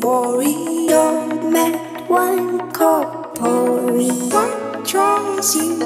Boreal met one corporeal. What draws you?